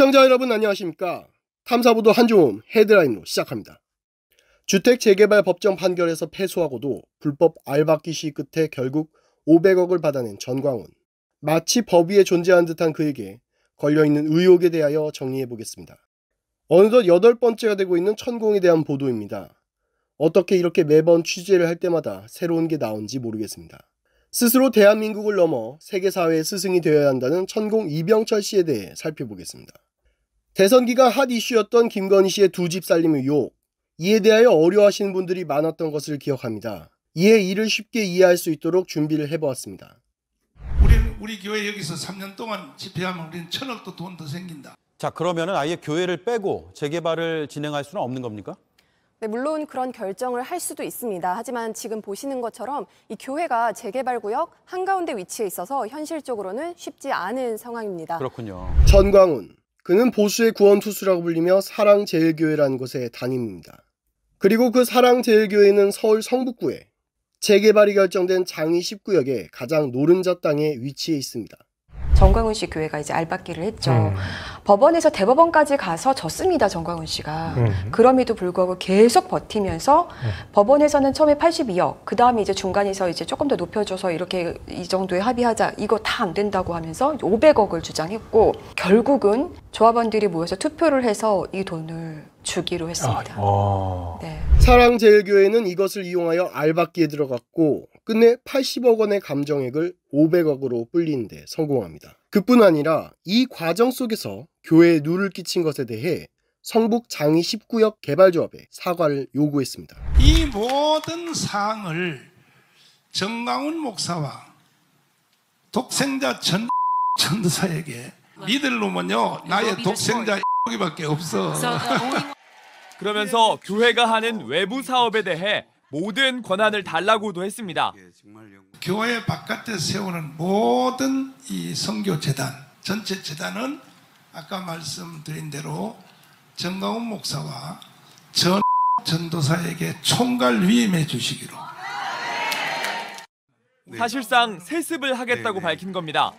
시청자 여러분 안녕하십니까. 탐사보도 한주음 헤드라인으로 시작합니다. 주택재개발 법정 판결에서 패소하고도 불법 알바끼 시위 끝에 결국 500억을 받아낸 전광훈. 마치 법 위에 존재한 듯한 그에게 걸려있는 의혹에 대하여 정리해보겠습니다. 어느덧 8번째가 되고 있는 천공에 대한 보도입니다. 어떻게 이렇게 매번 취재를 할 때마다 새로운 게 나온지 모르겠습니다. 스스로 대한민국을 넘어 세계사회의 스승이 되어야 한다는 천공 이병철 씨에 대해 살펴보겠습니다. 대선기간 핫 이슈였던 김건희 씨의 두 집 살림 의혹, 이에 대하여 어려워하시는 분들이 많았던 것을 기억합니다. 이에 이를 쉽게 이해할 수 있도록 준비를 해보았습니다. 우리 교회 여기서 3년 동안 집회하면 우리는 1000억도 돈 더 생긴다. 자, 그러면은 아예 교회를 빼고 재개발을 진행할 수는 없는 겁니까? 네, 물론 그런 결정을 할 수도 있습니다. 하지만 지금 보시는 것처럼 이 교회가 재개발구역 한가운데 위치에 있어서 현실적으로는 쉽지 않은 상황입니다. 그렇군요. 전광훈, 그는 보수의 구원투수라고 불리며 사랑제일교회라는 곳의 담임입니다. 그리고 그 사랑제일교회는 서울 성북구에 재개발이 결정된 장위 19구역의 가장 노른자 땅에 위치해 있습니다. 전광훈 씨 교회가 이제 알바끼를 했죠. 법원에서 대법원까지 가서 졌습니다. 전광훈 씨가. 그럼에도 불구하고 계속 버티면서 법원에서는 처음에 82억, 그 다음에 이제 중간에서 이제 조금 더 높여줘서 이렇게 이 정도에 합의하자. 이거 다 안 된다고 하면서 500억을 주장했고 결국은 조합원들이 모여서 투표를 해서 이 돈을 주기로 했습니다. 네. 사랑제일교회는 이것을 이용하여 알바끼에 들어갔고 끝내 80억 원의 감정액을 500억으로 불리는 데 성공합니다. 그뿐 아니라 이 과정 속에서 교회에 누를 끼친 것에 대해 성북 장위 19구역 개발조합에 사과를 요구했습니다. 이 모든 사항을 정광훈 목사와 독생자 전 전도사에게 니들 놈은요 나의 독생자 이밖에 없어. 그러면서 교회가 하는 외부 사업에 대해 모든 권한을 달라고도 했습니다. 교회 바깥에 세우는 모든 이 선교 재단, 전체 재단은 아까 말씀드린 대로 정광훈 목사와 전도사에게 총괄 위임해 주시기로. 사실상 세습을 하겠다고 밝힌 겁니다.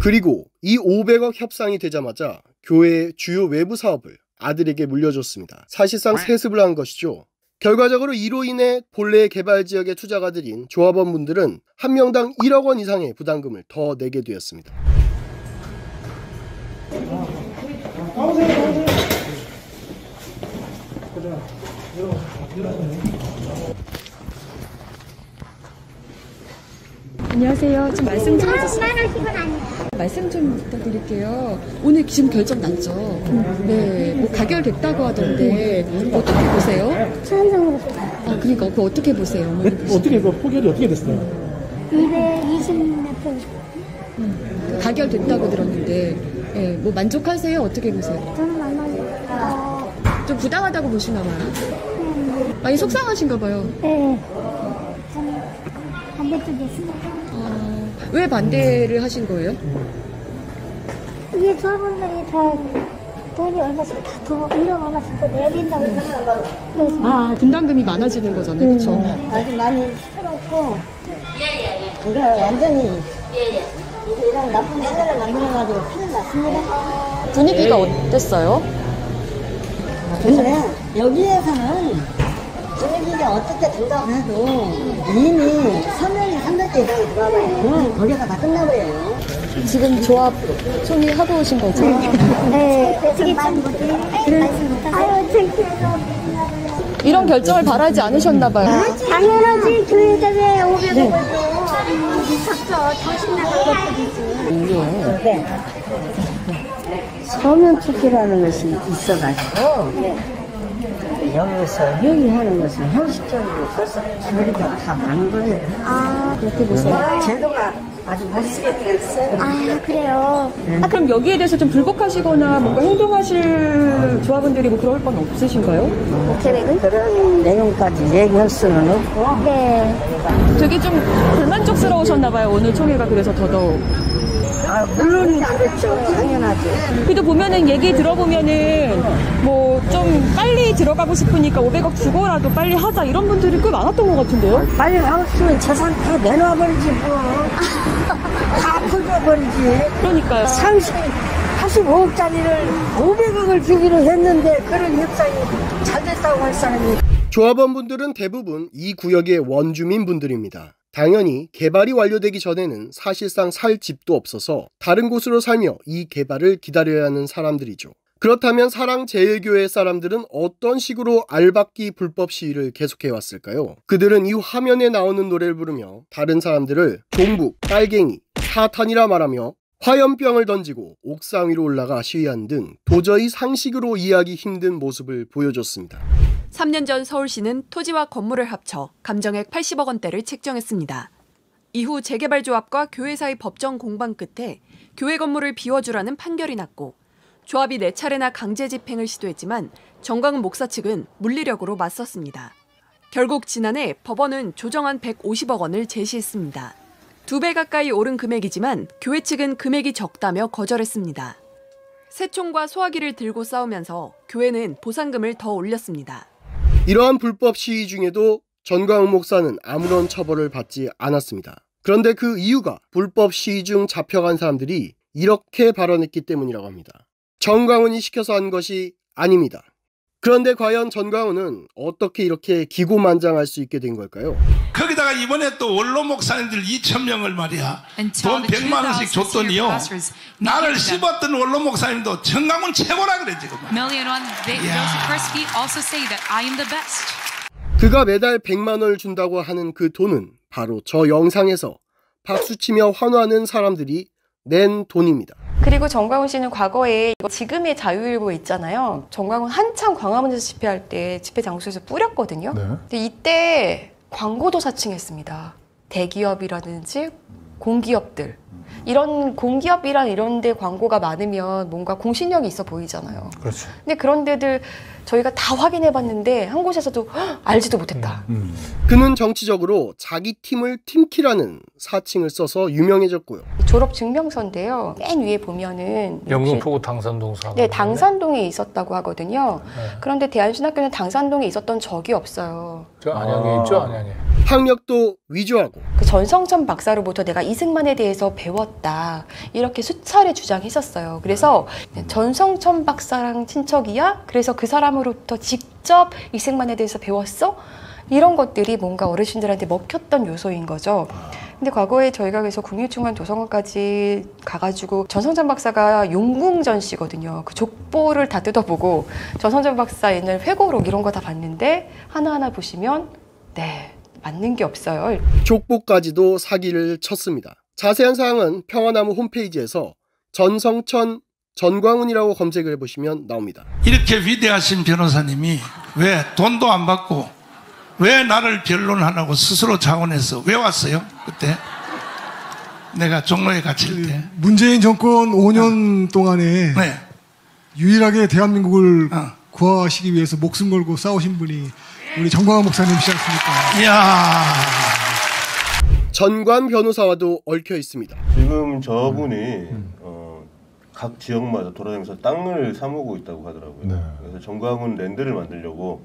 그리고 이 500억 협상이 되자마자 교회의 주요 외부 사업을 아들에게 물려줬습니다. 사실상 세습을 한 것이죠. 결과적으로 이로 인해 본래 개발 지역의 투자가들인 조합원분들은 한 명당 1억 원 이상의 부담금을 더 내게 되었습니다. 안녕하세요. 좀 말씀 좀 해주세요. 말씀 좀 부탁드릴게요. 오늘 지금 결정 났죠? 네, 뭐 가결됐다고 하던데 어떻게 보세요? 찬성으로 볼까요? 아, 그러니까 그거 어떻게 보세요? 어떻게 그 포결이 어떻게 됐어요? 220몇 표. 가결됐다고 들었는데 네, 뭐 만족하세요? 어떻게 보세요? 저는 안 만족해요. 좀 부당하다고 보시나 봐요? 많이 속상하신가 봐요? 네. 왜 반대를 하신 거예요? 이게 조합원들이 다 돈이 얼마씩 다 더 1억 얼마씩 더 내야 된다고 생각하고 분담금이 많아지는 거잖아요. 그렇죠? 아주 많이 새롭고 우리가 완전히 이런 나쁜 생각을 만들어가지고 큰일 났습니다. 분위기가 어땠어요? 근데 여기에서는 분위기가 어떻게 된다고 해도 이미 서명이 300개 이상이 들어와봐요. 거기가 다 끝나버려요. 지금 조합 총리 하고 오신 거죠? 네. 어떻게 말씀 못하세요? 아유, 창피해서. 이런 결정을 바라지 않으셨나 봐요. 당연하지. 교회가 왜 500억을 줘요? 미쳤죠. 정신 나간 것들이지. 네. 서명 투표라는 것이 있어가지고 여기서 회의하는 것은 형식적으로 벌써 우리가 다 망가져요. 그렇게 보세요. 제도가 아주 멋있게 되었어요. 그래요? 그럼 여기에 대해서 좀 불복하시거나 뭔가 행동하실 조합원들이 뭐 그럴 건 없으신가요? 계획은? 그런 내용까지 얘기할 수는 없고. 네. 되게 좀 불만족스러우셨나봐요. 오늘 총회가 그래서 더더욱. 물론 그렇죠. 당연하지. 그래도 보면은 얘기 들어보면은 뭐 좀 빨리 들어가고 싶으니까 500억 주고라도 빨리 하자 이런 분들이 꽤 많았던 것 같은데요? 빨리 하고 싶으면 재산 다 내놔버리지 뭐. 다 풀려버리지. 그러니까요. 상식이 할 65억짜리를 500억을 주기로 했는데 그런 협상이 잘 됐다고 할 사람이. 조합원분들은 대부분 이 구역의 원주민분들입니다. 당연히 개발이 완료되기 전에는 사실상 살 집도 없어서 다른 곳으로 살며 이 개발을 기다려야 하는 사람들이죠. 그렇다면 사랑제일교회 사람들은 어떤 식으로 알박기 불법 시위를 계속해왔을까요? 그들은 이 화면에 나오는 노래를 부르며 다른 사람들을 종북, 빨갱이, 사탄이라 말하며 화염병을 던지고 옥상 위로 올라가 시위한 등 도저히 상식으로 이해하기 힘든 모습을 보여줬습니다. 3년 전 서울시는 토지와 건물을 합쳐 감정액 80억 원대를 책정했습니다. 이후 재개발 조합과 교회 사이 법정 공방 끝에 교회 건물을 비워주라는 판결이 났고 조합이 4차례나 강제 집행을 시도했지만 전광훈 목사 측은 물리력으로 맞섰습니다. 결국 지난해 법원은 조정안 150억 원을 제시했습니다. 2배 가까이 오른 금액이지만 교회 측은 금액이 적다며 거절했습니다. 새총과 소화기를 들고 싸우면서 교회는 보상금을 더 올렸습니다. 이러한 불법 시위 중에도 전광훈 목사는 아무런 처벌을 받지 않았습니다. 그런데 그 이유가 불법 시위 중 잡혀간 사람들이 이렇게 발언했기 때문이라고 합니다. 전광훈이 시켜서 한 것이 아닙니다. 그런데 과연 전광훈은 어떻게 이렇게 기고만장할 수 있게 된 걸까요? 거기다가 이번에 또 원로 목사님들 2,000명을 말이야 돈 100만 원씩 줬더니요. 나를 씹었던 원로 목사님도 전광훈 최고라 그래 지금. 그가 매달 100만 원을 준다고 하는 그 돈은 바로 저 영상에서 박수치며 환호하는 사람들이 낸 돈입니다. 그리고 전광훈 씨는 과거에 지금의 자유일보 있잖아요. 전광훈 한참 광화문에서 집회할 때 집회 장소에서 뿌렸거든요. 네. 근데 이때 광고도 사칭했습니다. 대기업이라든지 공기업들. 이런 공기업이란 이런 데 광고가 많으면 뭔가 공신력이 있어 보이잖아요. 그렇죠. 근데 그런 데들 저희가 다 확인해 봤는데 한 곳에서도 알지도 못했다. 그는 정치적으로 자기 팀을 팀키라는 사칭을 써서 유명해졌고요. 졸업 증명서인데요. 맨 위에 보면은 영등포구 당산동 사고. 네, 당산동에 있었다고 하거든요. 네. 그런데 대한신학교는 당산동에 있었던 적이 없어요. 저 안양에 있죠, 안양에. 학력도 위조하고. 그 전성천 박사로부터 내가 이승만에 대해서 배웠다 이렇게 수차례 주장했었어요. 그래서 전성천 박사랑 친척이야? 그래서 그 사람으로부터 직접 이승만에 대해서 배웠어? 이런 것들이 뭔가 어르신들한테 먹혔던 요소인 거죠. 근데 과거에 저희가 그래서 국립중앙도서관까지 가가지고 전성전 박사가 용궁전 씨거든요. 그 족보를 다 뜯어보고 전성전 박사 옛날 회고록 이런 거 다 봤는데 하나하나 보시면 네. 맞는 게 없어요. 족보까지도 사기를 쳤습니다. 자세한 사항은 평화나무 홈페이지에서 전성천, 전광훈이라고 검색을 해보시면 나옵니다. 이렇게 위대하신 변호사님이 왜 돈도 안 받고 왜 나를 변론하라고 스스로 자원해서 왜 왔어요? 그때 내가 종로에 갇힐 때. 문재인 정권 5년 동안에 네. 유일하게 대한민국을 구하시기 위해서 목숨 걸고 싸우신 분이 우리 전광훈 목사님이시지 않습니까? 이야. 전관 변호사와도 얽혀 있습니다. 지금 저분이 각 지역마다 돌아다니면서 땅을 사모고 있다고 하더라고요. 네. 그래서 전광훈 랜드를 만들려고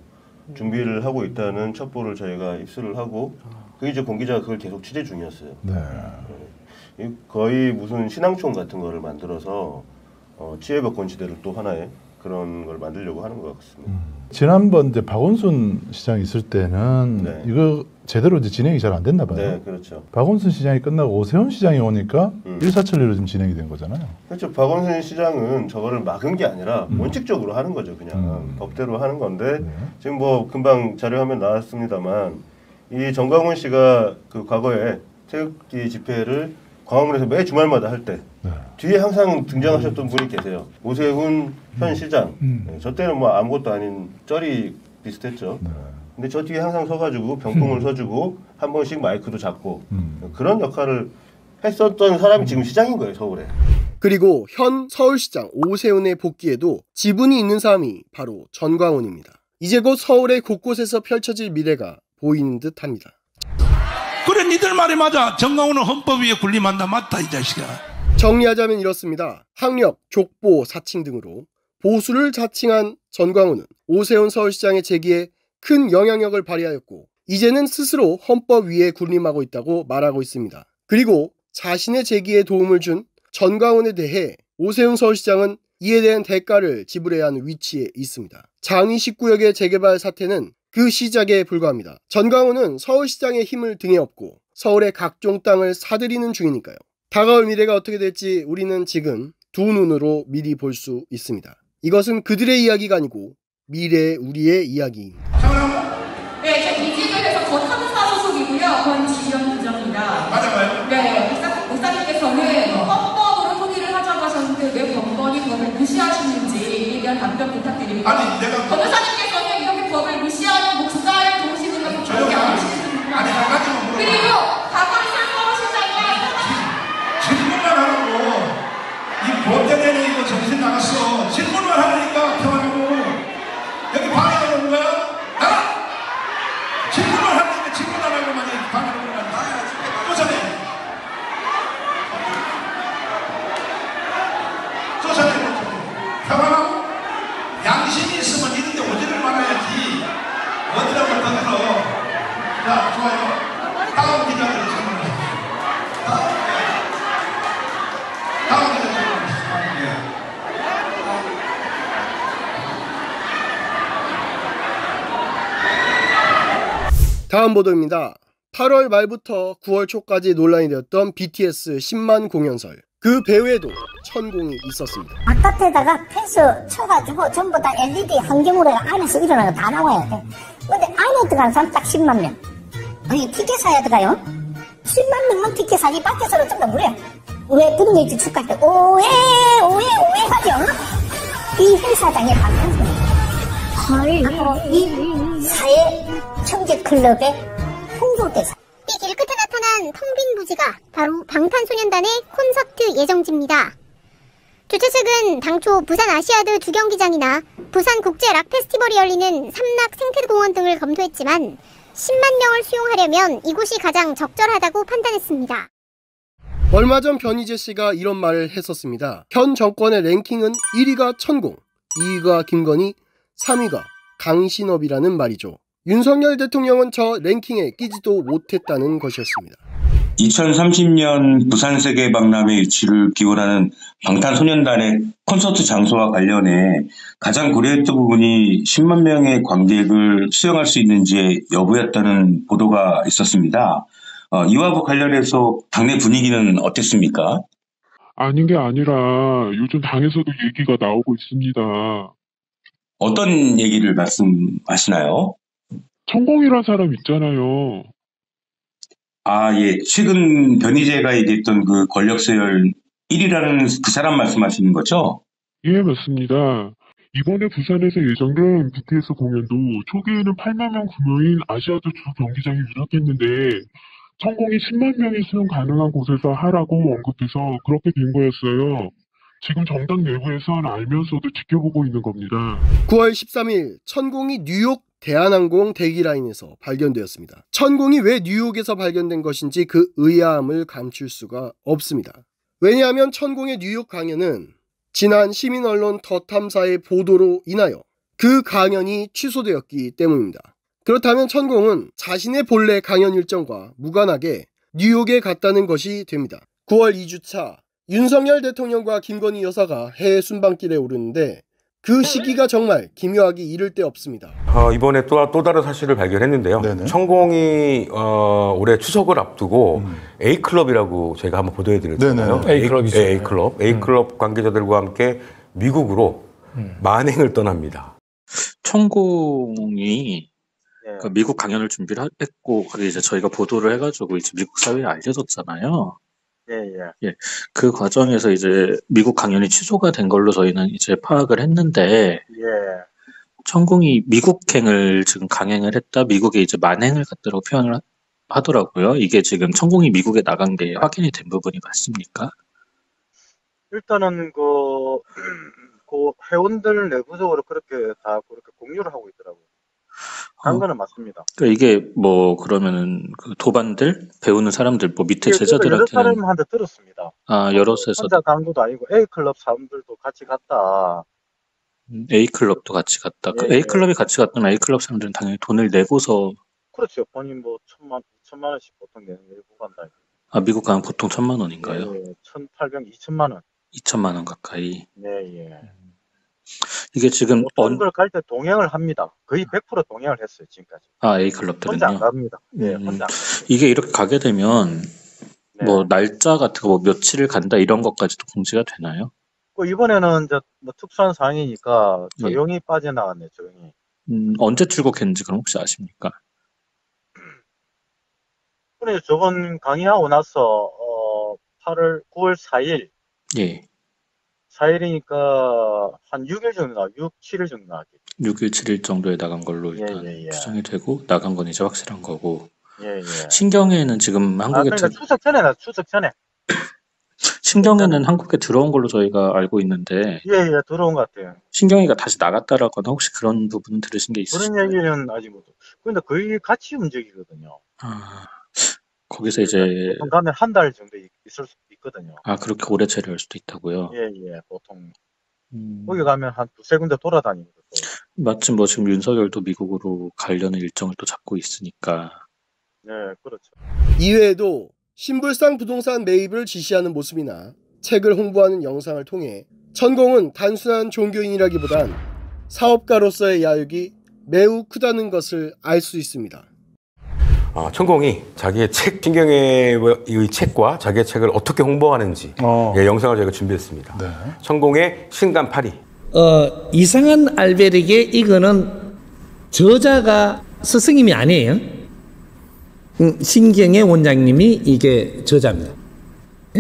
준비를 하고 있다는 첩보를 저희가 입수를 하고 그 이제 권 기자가 그걸 계속 취재 중이었어요. 네. 거의 무슨 신앙촌 같은 거를 만들어서 지혜거권 지대를 또 하나의 그런 걸 만들려고 하는 것 같습니다. 지난번 이제 박원순 시장 있을 때는 네. 이거 제대로 이제 진행이 잘 안 됐나 봐요. 네, 그렇죠. 박원순 시장이 끝나고 오세훈 시장이 오니까 일사천리로 지금 진행이 된 거잖아요. 그렇죠. 박원순 시장은 저거를 막은 게 아니라 원칙적으로 하는 거죠. 그냥 법대로 하는 건데 네. 지금 뭐 금방 자료화면 나왔습니다만 이 전광훈 씨가 그 과거에 태극기 집회를 광화문에서 매 주말마다 할 때 네. 뒤에 항상 등장하셨던 분이 계세요. 오세훈 현 시장. 네, 저 때는 뭐 아무것도 아닌 쩔이 비슷했죠. 네. 근데 저 뒤에 항상 서가지고 병풍을 서주고 한 번씩 마이크도 잡고 그런 역할을 했었던 사람이 지금 시장인 거예요. 서울에. 그리고 현 서울시장 오세훈의 복귀에도 지분이 있는 사람이 바로 전광훈입니다. 이제 곧 서울의 곳곳에서 펼쳐질 미래가 보이는 듯합니다. 그래 니들 말이 맞아. 전광훈은 헌법 위에 군림한다. 맞다 이 자식아. 정리하자면 이렇습니다. 학력, 족보, 사칭 등으로 보수를 자칭한 전광훈은 오세훈 서울시장의 재기에 큰 영향력을 발휘하였고 이제는 스스로 헌법 위에 군림하고 있다고 말하고 있습니다. 그리고 자신의 재기에 도움을 준 전광훈에 대해 오세훈 서울시장은 이에 대한 대가를 지불해야 하는 위치에 있습니다. 장위 19구역의 재개발 사태는 그 시작에 불과합니다. 전광훈은 서울시장의 힘을 등에 업고 서울의 각종 땅을 사들이는 중이니까요. 다가올 미래가 어떻게 될지 우리는 지금 두 눈으로 미리 볼 수 있습니다. 이것은 그들의 이야기가 아니고 미래 우리의 이야기입니다. 네, 저 이지근에서 거탐사 소속이고요. 건 지연 부장입니다. 맞아요. 네, 목사님께서는 헌법으로 소개를 하자고 하셨는데 왜 법원이 법을 무시하시는지 에 대한 답변 부탁드립니다. 아니, 내가 변호사님께서는 이렇게 법을 무시하는 목사를 동시으로 저렇게 안 하시는 아니, 한 가지만 물어봐. 그리고 박원순 서울시장과 질문만 하라고. 이 법 때문에 이거 정신 나갔어. 질문만 하라니까 평안하고 여기 방해가 오는 거야? 나가! 질문을 하는데 질문 안 하고 만약에 방해를 오는 거야? 나가야지. 쫓아내. 평안하고 양심이 있으면 이런 데 오지를 말아야지. 어디라고 떠들어. 자, 좋아요. 다음 기자들을 참여합니다. 다음 기자들을 참여합니다. 다음 보도입니다. 8월 말부터 9월 초까지 논란이 되었던 BTS 10만 공연설. 그 배후에도 천공이 있었습니다. 바깥에다가 펜스 쳐가지고 전부 다 LED 환경으로 안에서 일어나서 다 나와야 돼. 근데 안에 들어가는 사람 딱 10만 명. 아니 티켓 사야 들어가요? 10만 명만 티켓 사기 밖에서는 좀 더 무례. 왜 분위기 축할 때 오해 오해 오해 하죠? 이 행사장에 가면 헐, 이 사회 청계 클럽의 홍보대사. 이 길 끝에 나타난 텅 빈 부지가 바로 방탄소년단의 콘서트 예정지입니다. 주최 측은 당초 부산 아시아드 주경기장이나 부산 국제 락 페스티벌이 열리는 삼락생태공원 등을 검토했지만 10만 명을 수용하려면 이곳이 가장 적절하다고 판단했습니다. 얼마 전 변희재 씨가 이런 말을 했었습니다. 현 정권의 랭킹은 1위가 천공, 2위가 김건희, 3위가 강신업이라는 말이죠. 윤석열 대통령은 저 랭킹에 끼지도 못했다는 것이었습니다. 2030년 부산세계박람회 유치를 기원하는 방탄소년단의 콘서트 장소와 관련해 가장 고려했던 부분이 10만 명의 관객을 수용할 수 있는지의 여부였다는 보도가 있었습니다. 이와 관련해서 당내 분위기는 어땠습니까? 아닌 게 아니라 요즘 당에서도 얘기가 나오고 있습니다. 어떤 얘기를 말씀하시나요? 천공이라는 사람 있잖아요. 아, 예. 최근 변희재가 얘기했던 그 권력서열 1위라는 그 사람 말씀하시는 거죠? 예, 맞습니다. 이번에 부산에서 예정된 BTS 공연도 초기에는 8만 명 규모인 아시아드 주 경기장이 유력했는데 천공이 10만 명이 수용 가능한 곳에서 하라고 언급해서 그렇게 된 거였어요. 지금 정당 내부에서는 알면서도 지켜보고 있는 겁니다. 9월 13일 천공이 뉴욕 대한항공 대기라인에서 발견되었습니다. 천공이 왜 뉴욕에서 발견된 것인지 그 의아함을 감출 수가 없습니다. 왜냐하면 천공의 뉴욕 강연은 지난 시민언론 더 탐사의 보도로 인하여 그 강연이 취소되었기 때문입니다. 그렇다면 천공은 자신의 본래 강연 일정과 무관하게 뉴욕에 갔다는 것이 됩니다. 9월 2주차 윤석열 대통령과 김건희 여사가 해외 순방길에 오르는데 그 시기가 정말 기묘하기 이를 데 없습니다. 이번에 또 다른 사실을 발견했는데요. 네네. 천공이 올해 추석을 앞두고 A클럽이라고 저희가 한번 보도해드렸잖아요. A클럽이죠. A클럽. A클럽 관계자들과 함께 미국으로 만행을 떠납니다. 천공이 그 미국 강연을 준비를 했고 그게 이제 저희가 보도를 해가지고 이제 미국 사회에 알려졌잖아요. 예, 그 과정에서 이제 미국 강연이 취소가 된 걸로 저희는 이제 파악을 했는데, 천공이 미국행을 지금 강행을 했다, 미국에 이제 만행을 갔다라고 표현을 하더라고요. 이게 지금 천공이 미국에 나간 게 확인이 된 부분이 맞습니까? 일단은 그 회원들 내부적으로 그렇게 다 그렇게 공유를 하고 있더라고요. 한 거는 맞습니다. 그러니까 이게 뭐 그러면은 그 도반들 배우는 사람들 뭐 밑에 제자들한테는 여러 사람한테 들었습니다. 아, 여럿에서 혼자 간 것도 아니고 A 클럽 사람들도 같이 갔다. A 클럽도 같이 갔다. 예, 그 A 클럽이 같이 갔던 A 클럽 사람들은 당연히 돈을 내고서 그렇죠. 본인 뭐 1,000만 원씩 보통 내고 간다. 아, 미국 가면 보통 1,000만 원인가요? 1,800, 2,000만 원. 2천만 원 가까이. 네, 예. 이게 지금 클럽을 갈 때 동행을 합니다. 거의 100% 동행을 했어요 지금까지. 아, A 클럽들은요. 혼자 안 갑니다. 네, 혼자. 이게 이렇게 가게 되면 네. 뭐 날짜 같은 거 뭐 며칠을 간다 이런 것까지도 공지가 되나요? 그 이번에는 이제 뭐 특수한 사항이니까 조용히 예. 빠져나갔네 조용히. 언제 출국했는지 그럼 혹시 아십니까? 그래 저번 강의하고 나서 9월 4일. 예. 4일이니까 한 6일 정도 나와, 6, 7일 정도 나왔겠죠. 6일, 7일 정도에 나간 걸로 일단 예, 예, 예. 추정이 되고 나간 건 이제 확실한 거고. 예, 예. 신경에는 지금 한국에 그러니까 추석 전에 나 추석 전에. 신경에는 일단... 한국에 들어온 걸로 저희가 알고 있는데. 예, 예, 들어온 것 같아요. 신경이가 다시 나갔다라거나 혹시 그런 부분 들으신 게 있으신가요? 그런 얘기는 아직 못. 그런데 거의 같이 움직이거든요. 아, 거기서 이제. 가면 한 달 정도 있을 수. 거든요. 아, 그렇게 오래 체류할 수도 있다고요? 예, 예, 보통. 거기 가면 한 두세 군데 돌아다니고. 마침 뭐 지금 윤석열도 미국으로 가려는 일정을 또 잡고 있으니까. 네, 그렇죠. 이외에도 신불상 부동산 매입을 지시하는 모습이나 책을 홍보하는 영상을 통해 천공은 단순한 종교인이라기보단 사업가로서의 야욕이 매우 크다는 것을 알 수 있습니다. 천공이 자기의 책, 신경회의 책과 자기의 책을 어떻게 홍보하는지 예, 영상을 저희가 준비했습니다. 네. 천공의 신간 파리. 이상한 알베르게 이거는 저자가 스승님이 아니에요. 신경회 원장님이 이게 저자입니다. 예?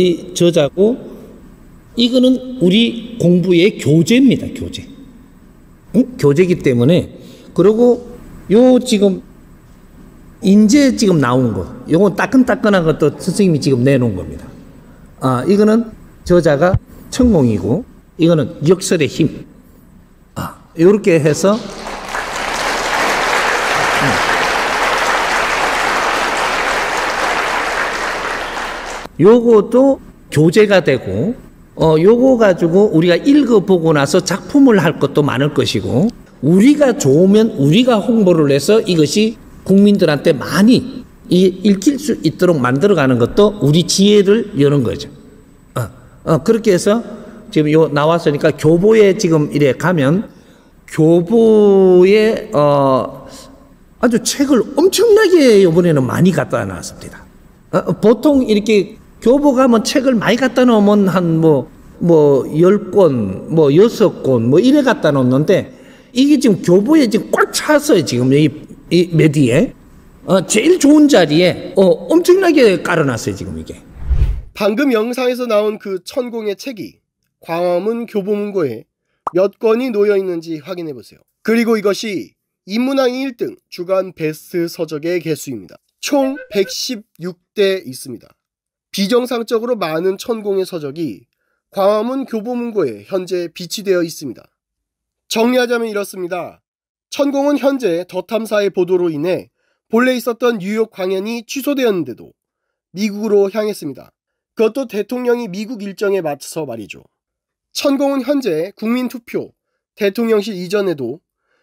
이 저자고 이거는 우리 공부의 교재입니다. 교재. 교재이기 때문에 그리고 요 지금 인제 지금 나온 거 요건 따끈따끈한 것도 선생님이 지금 내놓은 겁니다. 이거는 저자가 천공이고 이거는 역설의 힘. 요렇게 해서 요것도 교재가 되고 요거 가지고 우리가 읽어보고 나서 작품을 할 것도 많을 것이고 우리가 좋으면 우리가 홍보를 해서 이것이 국민들한테 많이 읽힐 수 있도록 만들어가는 것도 우리 지혜를 여는 거죠. 그렇게 해서 지금 요 나왔으니까 교보에 지금 이래 가면 교보에 아주 책을 엄청나게 이번에는 많이 갖다 놨습니다. 보통 이렇게 교보 가면 책을 많이 갖다 놓으면 한 뭐 10권, 뭐 6권 뭐 이래 갖다 놓는데 이게 지금 교보에 지금 꽉 차서 지금 이 메디에 제일 좋은 자리에 엄청나게 깔아놨어요 지금 이게. 방금 영상에서 나온 그 천공의 책이 광화문 교보문고에 몇 권이 놓여 있는지 확인해 보세요. 그리고 이것이 인문항이 1등 주간 베스트 서적의 개수입니다. 총 116대 있습니다. 비정상적으로 많은 천공의 서적이 광화문 교보문고에 현재 비치되어 있습니다. 정리하자면 이렇습니다. 천공은 현재 더 탐사의 보도로 인해 본래 있었던 뉴욕 강연이 취소되었는데도 미국으로 향했습니다. 그것도 대통령이 미국 일정에 맞춰서 말이죠. 천공은 현재 국민투표, 대통령실 이전에도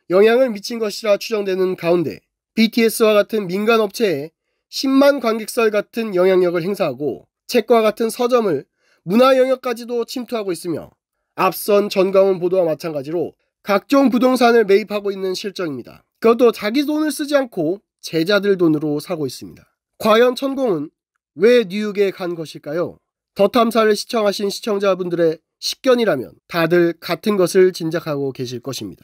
영향을 미친 것이라 추정되는 가운데 BTS와 같은 민간업체에 10만 관객설 같은 영향력을 행사하고 책과 같은 서점을 문화 영역까지도 침투하고 있으며 앞선 전광훈 보도와 마찬가지로 각종 부동산을 매입하고 있는 실정입니다. 그것도 자기 돈을 쓰지 않고 제자들 돈으로 사고 있습니다. 과연 천공은 왜 뉴욕에 간 것일까요? 더 탐사를 시청하신 시청자분들의 식견이라면 다들 같은 것을 짐작하고 계실 것입니다.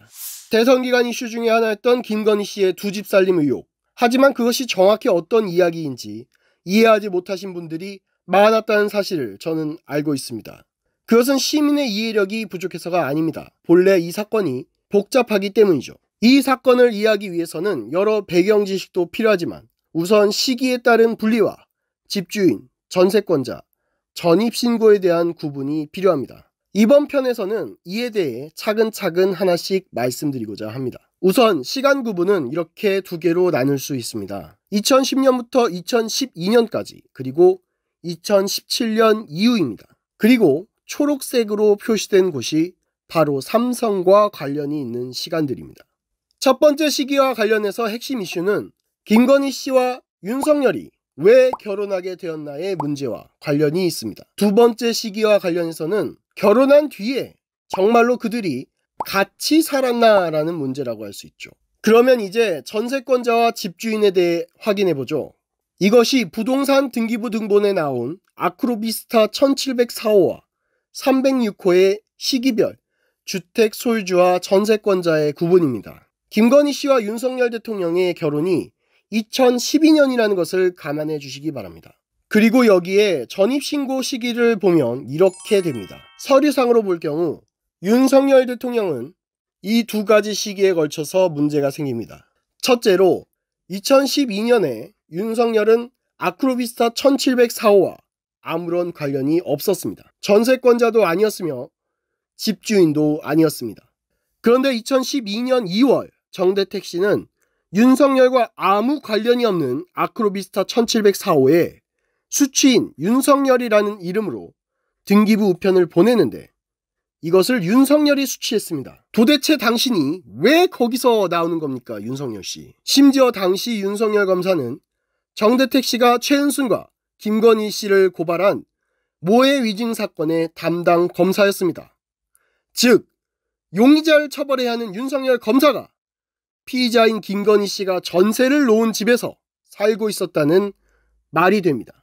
대선 기간 이슈 중에 하나였던 김건희 씨의 두 집 살림 의혹. 하지만 그것이 정확히 어떤 이야기인지 이해하지 못하신 분들이 많았다는 사실을 저는 알고 있습니다. 그것은 시민의 이해력이 부족해서가 아닙니다. 본래 이 사건이 복잡하기 때문이죠. 이 사건을 이해하기 위해서는 여러 배경 지식도 필요하지만 우선 시기에 따른 분리와 집주인, 전세권자, 전입신고에 대한 구분이 필요합니다. 이번 편에서는 이에 대해 차근차근 하나씩 말씀드리고자 합니다. 우선 시간 구분은 이렇게 두 개로 나눌 수 있습니다. 2010년부터 2012년까지 그리고 2017년 이후입니다. 그리고 초록색으로 표시된 곳이 바로 삼성과 관련이 있는 시간들입니다. 첫 번째 시기와 관련해서 핵심 이슈는 김건희 씨와 윤석열이 왜 결혼하게 되었나의 문제와 관련이 있습니다. 두 번째 시기와 관련해서는 결혼한 뒤에 정말로 그들이 같이 살았나라는 문제라고 할 수 있죠. 그러면 이제 전세권자와 집주인에 대해 확인해보죠. 이것이 부동산 등기부 등본에 나온 아크로비스타 1704호와 306호의 시기별 주택 소유주와 전세권자의 구분입니다. 김건희 씨와 윤석열 대통령의 결혼이 2012년이라는 것을 감안해 주시기 바랍니다. 그리고 여기에 전입신고 시기를 보면 이렇게 됩니다. 서류상으로 볼 경우 윤석열 대통령은 이 두 가지 시기에 걸쳐서 문제가 생깁니다. 첫째로 2012년에 윤석열은 아크로비스타 1704호와 아무런 관련이 없었습니다. 전세권자도 아니었으며 집주인도 아니었습니다. 그런데 2012년 2월 정대택 씨는 윤석열과 아무 관련이 없는 아크로비스타 1704호에 수취인 윤석열이라는 이름으로 등기부 우편을 보내는데 이것을 윤석열이 수취했습니다. 도대체 당신이 왜 거기서 나오는 겁니까, 윤석열 씨? 심지어 당시 윤석열 검사는 정대택 씨가 최은순과 김건희 씨를 고발한 모해 위증 사건의 담당 검사였습니다. 즉, 용의자를 처벌해야 하는 윤석열 검사가 피의자인 김건희 씨가 전세를 놓은 집에서 살고 있었다는 말이 됩니다.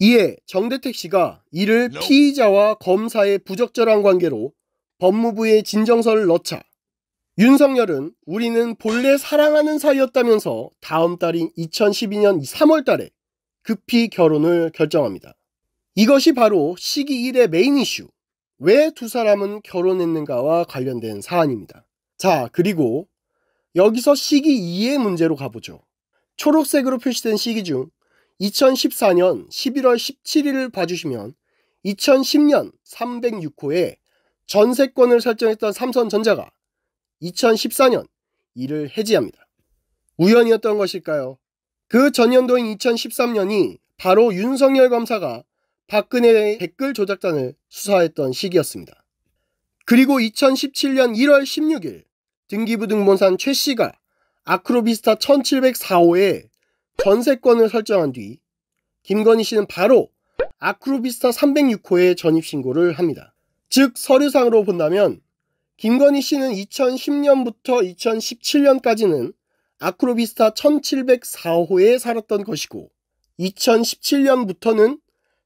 이에 정대택 씨가 이를 피의자와 검사의 부적절한 관계로 법무부에 진정서를 넣자 윤석열은 우리는 본래 사랑하는 사이였다면서 다음 달인 2012년 3월 달에 급히 결혼을 결정합니다. 이것이 바로 시기 1의 메인 이슈, 왜 두 사람은 결혼했는가와 관련된 사안입니다. 자, 그리고 여기서 시기 2의 문제로 가보죠. 초록색으로 표시된 시기 중 2014년 11월 17일을 봐주시면 2010년 306호에 전세권을 설정했던 삼성전자가 2014년 이를 해지합니다. 우연이었던 것일까요? 그 전년도인 2013년이 바로 윤석열 검사가 박근혜의 댓글 조작단을 수사했던 시기였습니다. 그리고 2017년 1월 16일 등기부등본상 최 씨가 아크로비스타 1704호에 전세권을 설정한 뒤 김건희 씨는 바로 아크로비스타 306호에 전입신고를 합니다. 즉, 서류상으로 본다면 김건희 씨는 2010년부터 2017년까지는 아크로비스타 1704호에 살았던 것이고 2017년부터는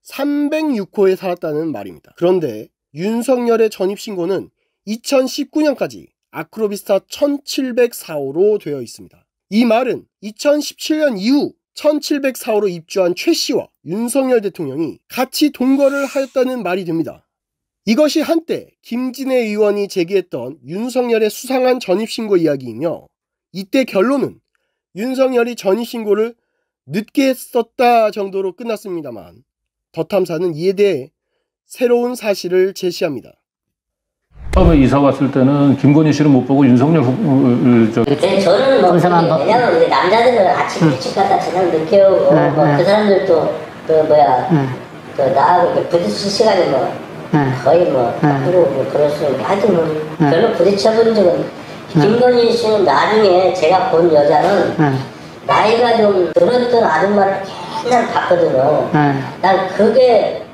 306호에 살았다는 말입니다. 그런데 윤석열의 전입신고는 2019년까지 아크로비스타 1704호로 되어 있습니다. 이 말은 2017년 이후 1704호로 입주한 최 씨와 윤석열 대통령이 같이 동거를 하였다는 말이 됩니다. 이것이 한때 김진애 의원이 제기했던 윤석열의 수상한 전입신고 이야기이며, 이때 결론은 윤석열이 전입신고를 늦게 했었다 정도로 끝났습니다만, 더 탐사는 이에 대해 새로운 사실을 제시합니다. 처음에 이사 왔을 때는 김건희 씨를 못 보고 윤석열 그때 저는 뭐 왜냐면 우리 남자들은 아침 일찍 갔다 저녁 늦게 오고 그 사람들도 그 나하고 부딪힐 시간이 거의 뭐 그럴 수 있는 하여튼 별로 부딪혀본 적은 김건희 씨는 나중에 제가 본 여자는 나이가 좀 들었던 아줌마를 맨날 봤거든요. 난 그게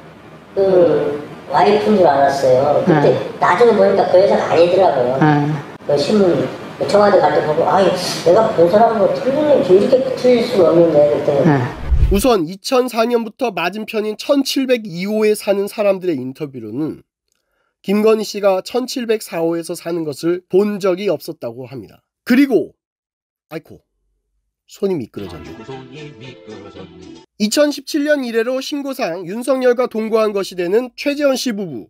그 와이프인 줄 알았어요. 그때 나중에 보니까 그 여자가 아니더라고요. 그 신문 청와대 갈 때 보고, 아, 내가 본 사람하고 틀리는 게 이렇게 틀릴 수가 없는데 그때. 우선 2004년부터 맞은편인 1702호에 사는 사람들의 인터뷰로는 김건희 씨가 1704호에서 사는 것을 본 적이 없었다고 합니다. 그리고 아이코 손이 미끄러졌네. 2017년 이래로 신고상 윤석열과 동거한 것이 되는 최재원 씨 부부.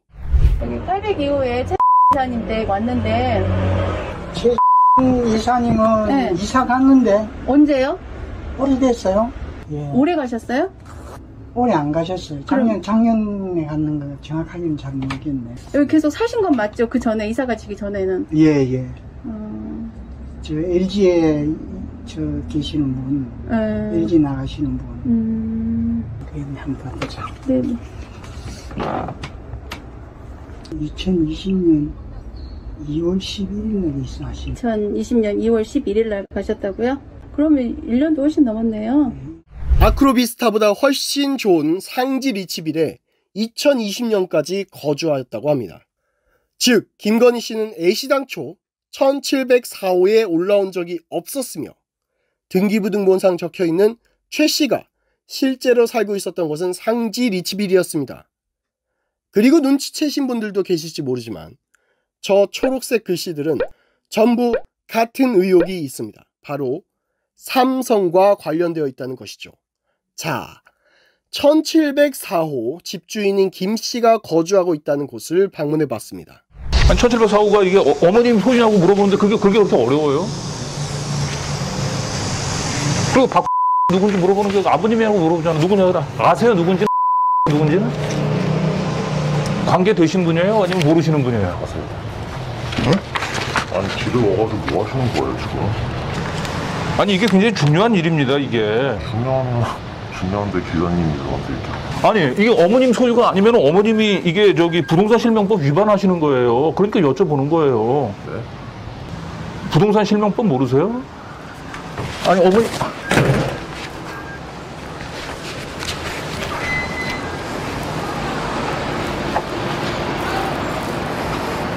802호에 최 이사님댁에 왔는데 최 이사님은 이사 갔는데. 언제요? 오래됐어요. 예. 오래 가셨어요? 오래 안 가셨어요. 작년에 갔는 거 정확하게는 잘 모르겠네. 여기 계속 사신 건 맞죠? 그 전에 이사 가시기 전에는. 예예. 예. 저 LG에 저 계시는 분, LG 나가시는 분, 그랬네. 한번 보자. 네. 2020년 2월 11일날 입사하신. 2020년 2월 11일날 가셨다고요? 그러면 1년도 훨씬 넘었네요. 아크로비스타보다 훨씬 좋은 상지 리치빌에 2020년까지 거주하였다고 합니다. 즉 김건희 씨는 애시당초 1704호에 올라온 적이 없었으며 등기부등본상 적혀있는 최 씨가 실제로 살고 있었던 것은 상지 리치빌이었습니다. 그리고 눈치채신 분들도 계실지 모르지만 저 초록색 글씨들은 전부 같은 의혹이 있습니다. 바로 삼성과 관련되어 있다는 것이죠. 자, 1704호 집주인인 김씨가 거주하고 있다는 곳을 방문해봤습니다. 아니, 1704호가 이게 어머님 소유냐고 물어보는데 그게 그렇게 어려워요? 그리고 박 누군지 물어보는 게 아버님이라고 물어보잖아. 누구냐, 아세요 누군지? 누군지는? 관계되신 분이에요? 아니면 모르시는 분이에요? 맞습니다. 응? 아니 집에 와가지고 뭐 하시는 거예요 지금? 아니 이게 굉장히 중요한 일입니다 이게. 중요한데 기관님이 들어가서 아니 이게 어머님 소유가 아니면 어머님이 이게 저기 부동산 실명법 위반하시는 거예요. 그러니까 여쭤보는 거예요. 네? 부동산 실명법 모르세요? 아니 어머니.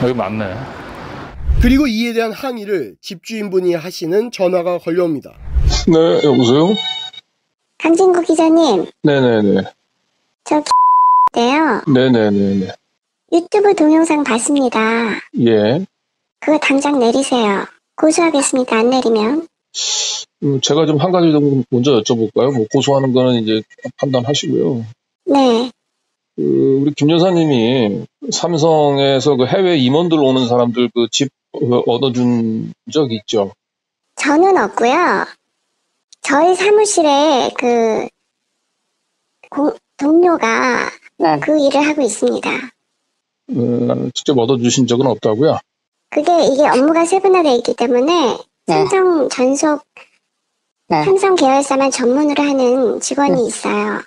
여기 맞네. 그리고 이에 대한 항의를 집주인분이 하시는 전화가 걸려옵니다. 네, 여보세요? 강진구 기자님. 네네네. 저 X인데요. 네네네네. 유튜브 동영상 봤습니다. 예. 그거 당장 내리세요. 고소하겠습니다. 안 내리면. 제가 좀 한 가지 정도 먼저 여쭤볼까요? 뭐 고소하는 거는 이제 판단하시고요. 네. 우리 김 여사님이 삼성에서 그 해외 임원들 오는 사람들 그 집 얻어준 적 있죠? 저는 없고요. 저희 사무실에 그 동료가 네. 그 일을 하고 있습니다. 직접 얻어주신 적은 없다고요? 이게 업무가 세분화되어 있기 때문에 네. 삼성 전속 네. 삼성 계열사만 전문으로 하는 직원이 있어요.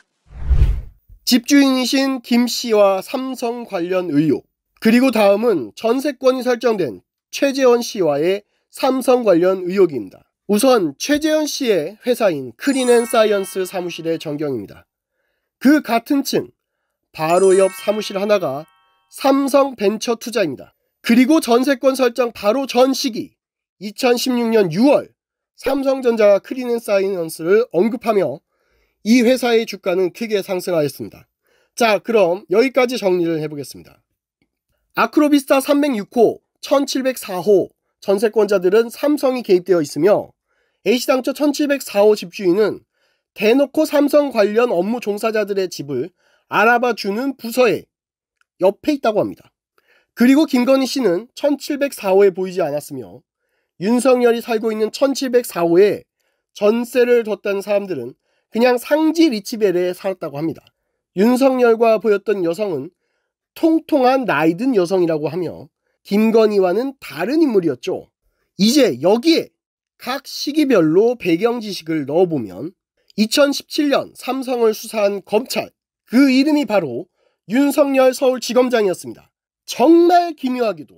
집주인이신 김씨와 삼성 관련 의혹, 그리고 다음은 전세권이 설정된 최재원씨와의 삼성 관련 의혹입니다. 우선 최재원씨의 회사인 크린앤사이언스 사무실의 전경입니다. 그 같은 층 바로 옆 사무실 하나가 삼성 벤처 투자입니다. 그리고 전세권 설정 바로 전 시기 2016년 6월 삼성전자가 크린앤사이언스를 언급하며 이 회사의 주가는 크게 상승하였습니다. 자, 그럼 여기까지 정리를 해보겠습니다. 아크로비스타 306호, 1704호 전세권자들은 삼성이 개입되어 있으며 A당초 1704호 집주인은 대놓고 삼성 관련 업무 종사자들의 집을 알아봐주는 부서에 옆에 있다고 합니다. 그리고 김건희 씨는 1704호에 보이지 않았으며 윤석열이 살고 있는 1704호에 전세를 뒀다는 사람들은 그냥 상지 리치벨에 살았다고 합니다. 윤석열과 보였던 여성은 통통한 나이든 여성이라고 하며 김건희와는 다른 인물이었죠. 이제 여기에 각 시기별로 배경 지식을 넣어보면 2017년 삼성을 수사한 검찰, 그 이름이 바로 윤석열 서울지검장이었습니다. 정말 기묘하게도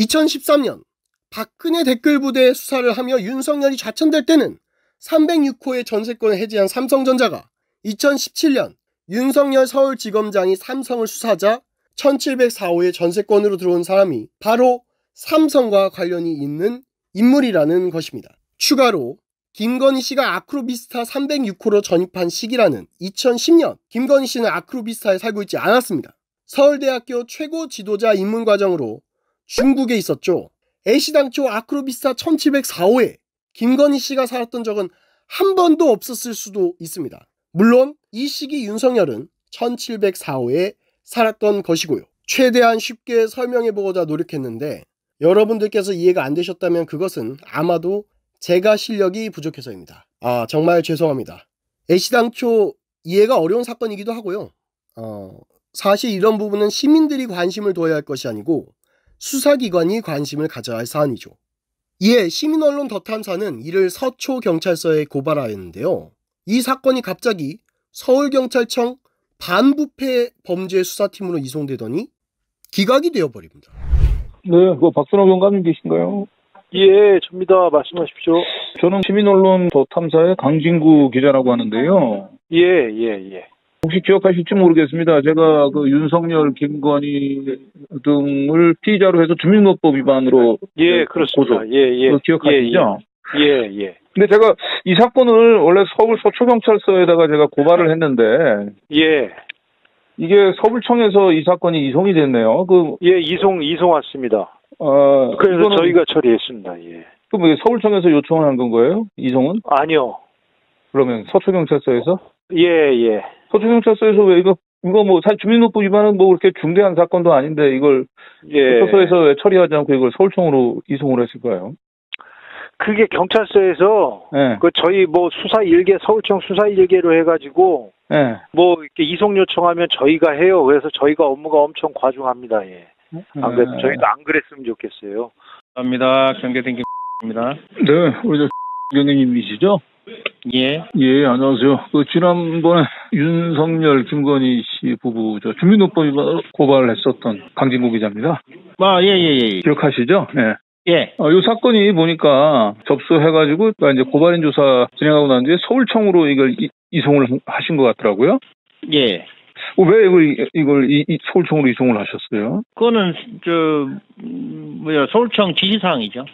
2013년 박근혜 댓글부대에 수사를 하며 윤석열이 좌천될 때는 306호의 전세권을 해지한 삼성전자가 2017년 윤석열 서울지검장이 삼성을 수사하자 1704호의 전세권으로 들어온 사람이 바로 삼성과 관련이 있는 인물이라는 것입니다. 추가로 김건희 씨가 아크로비스타 306호로 전입한 시기라는 2010년 김건희 씨는 아크로비스타에 살고 있지 않았습니다. 서울대학교 최고 지도자 입문 과정으로 중국에 있었죠. 애시당초 아크로비스타 1704호에 김건희 씨가 살았던 적은 한 번도 없었을 수도 있습니다. 물론 이 시기 윤석열은 1704호에 살았던 것이고요. 최대한 쉽게 설명해보고자 노력했는데 여러분들께서 이해가 안 되셨다면 그것은 아마도 제가 실력이 부족해서입니다. 아 정말 죄송합니다. 애시당초 이해가 어려운 사건이기도 하고요. 사실 이런 부분은 시민들이 관심을 둬야 할 것이 아니고 수사기관이 관심을 가져야 할 사안이죠. 이에 시민언론 더 탐사는 이를 서초경찰서에 고발하였는데요. 이 사건이 갑자기 서울경찰청 반부패 범죄 수사팀으로 이송되더니 기각이 되어버립니다. 네, 그거 박순호 경감님 계신가요? 예, 접니다. 말씀하십시오. 저는 시민언론 더 탐사의 강진구 기자라고 하는데요. 예. 혹시 기억하실지 모르겠습니다. 제가 그 윤석열, 김건희 등을 피의자로 해서 주민등록법 위반으로 고소. 그 기억하시죠? 예. 근데 제가 이 사건을 원래 서울 서초경찰서에다가 제가 고발을 했는데 이게 서울청에서 이 사건이 이송이 됐네요. 이송 왔습니다. 아, 그래서 저희가 처리했습니다. 예. 그럼 이게 서울청에서 요청을 한 건 거예요? 이송은? 아니요. 그러면 서초경찰서에서? 예. 서초경찰서에서 왜 이거 뭐 주민등록법 위반은 뭐 그렇게 중대한 사건도 아닌데 이걸 서초에서 왜 처리하지 않고 이걸 서울청으로 이송을 했을까요? 그게 경찰서에서 저희 뭐 수사 일개 서울청 수사 일개로 해가지고 뭐 이렇게 이송 요청하면 저희가 해요. 그래서 저희가 업무가 엄청 과중합니다. 예. 안 그래도 저희도 안 그랬으면 좋겠어요. 감사합니다. 경계생 김입니다. 네, 우리 경영님이시죠? 예, 안녕하세요. 지난번에 윤석열, 김건희 씨 부부, 주민등록법 위반 고발을 했었던 강진구 기자입니다. 아, 예. 기억하시죠? 예. 이 사건이 보니까 접수해가지고, 이제 고발인 조사 진행하고 난 뒤에 서울청으로 이걸 이송을 하신 것 같더라고요. 예. 왜 이걸 서울청으로 이송을 하셨어요? 그거는, 서울청 지시사항이죠.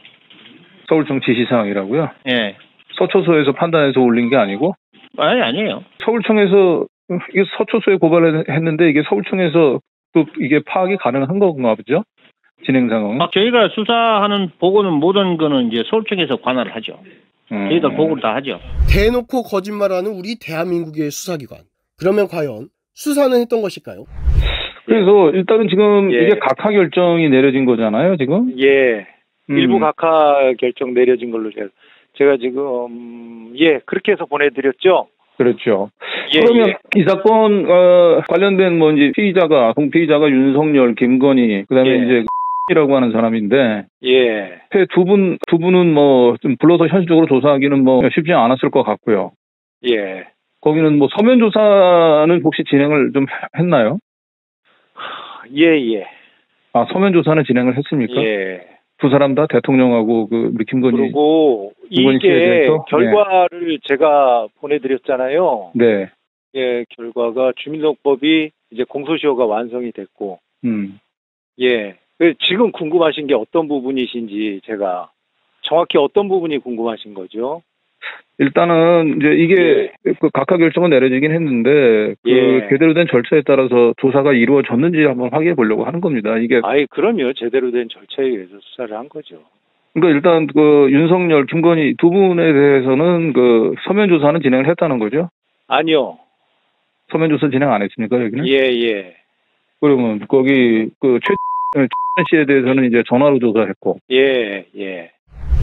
서울청 지시사항이라고요? 예. 서초소에서 판단해서 올린 게 아니고? 아니에요. 서울청에서, 이게 서초소에 고발을 했는데 이게 서울청에서 또 이게 파악이 가능한 건가 보죠? 진행 상황. 저희가 수사하는 보고는 모든 거는 이제 서울청에서 관할을 하죠. 저희들 보고를 다 하죠. 대놓고 거짓말하는 우리 대한민국의 수사기관. 그러면 과연 수사는 했던 것일까요? 그래서 일단은 지금 이게 각하 결정이 내려진 거잖아요, 지금? 예. 일부 각하 결정 내려진 걸로 제가 지금 그렇게 해서 보내드렸죠. 그렇죠. 그러면 이 사건 관련된 이제 피의자가 윤석열, 김건희 그다음에 이제 이라고 하는 사람인데 두 분은 좀 불러서 현실적으로 조사하기는 쉽지 않았을 것 같고요. 예. 거기는 서면 조사는 혹시 진행을 좀 했나요? 예. 아, 서면 조사는 진행을 했습니까? 예. 두 사람 다 대통령하고 우리 김건희 그리고 이게 결과를 제가 보내드렸잖아요. 네. 예, 결과가 주민등록법이 이제 공소시효가 완성이 됐고. 예. 지금 궁금하신 게 어떤 부분이신지 제가 정확히 어떤 부분이 궁금하신 거죠? 일단은 이제 이게 각하 결정은 내려지긴 했는데 제대로 된 절차에 따라서 조사가 이루어졌는지 한번 확인해 보려고 하는 겁니다. 이게 그럼요. 제대로 된 절차에 의해서 수사를 한 거죠. 그러니까 일단 윤석열, 김건희 두 분에 대해서는 서면 조사는 진행을 했다는 거죠? 아니요. 서면 조사 진행 안 했습니까, 여기는? 예. 그러면 거기 최 씨에 대해서는 이제 전화로 조사했고. 예.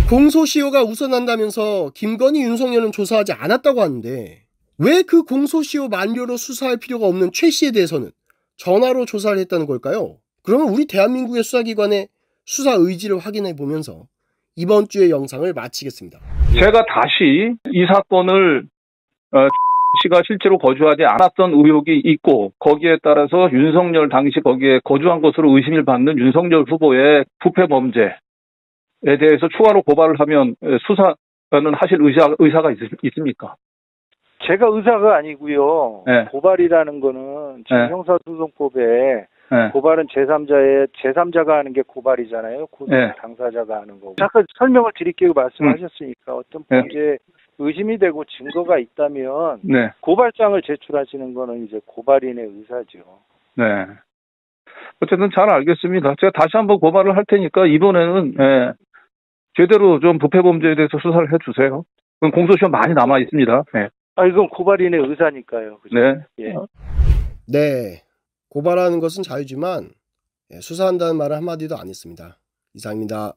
공소시효가 우선한다면서 김건희, 윤석열은 조사하지 않았다고 하는데 왜 그 공소시효 만료로 수사할 필요가 없는 최 씨에 대해서는 전화로 조사를 했다는 걸까요? 그러면 우리 대한민국의 수사기관의 수사 의지를 확인해 보면서 이번 주의 영상을 마치겠습니다. 제가 다시 이 사건을 씨가 실제로 거주하지 않았던 의혹이 있고 거기에 따라서 윤석열 당시 거기에 거주한 것으로 의심을 받는 윤석열 후보의 부패범죄 에 대해서 추가로 고발을 하면 수사는 하실 의사가 있습니까? 제가 의사가 아니고요. 고발이라는 거는 지금 형사소송법에 고발은 제3자가 하는 게 고발이잖아요. 고소 당사자가 하는 거고. 잠깐 설명을 드릴게요. 말씀하셨으니까 어떤 범죄에 의심이 되고 증거가 있다면 고발장을 제출하시는 거는 이제 고발인의 의사죠. 네. 어쨌든 잘 알겠습니다. 제가 다시 한번 고발을 할 테니까 이번에는 제대로 좀 부패범죄에 대해서 수사를 해주세요. 그럼 공소시효 많이 남아있습니다. 네. 이건 고발인의 의사니까요. 그죠? 네. 예. 네. 고발하는 것은 자유지만 수사한다는 말을 한마디도 안 했습니다. 이상입니다.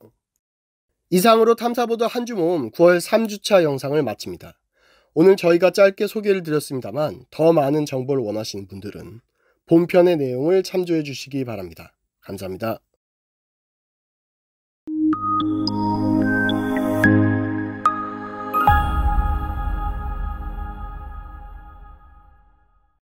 이상으로 탐사보도 한 주 모음 9월 3주차 영상을 마칩니다. 오늘 저희가 짧게 소개를 드렸습니다만 더 많은 정보를 원하시는 분들은 본편의 내용을 참조해 주시기 바랍니다. 감사합니다.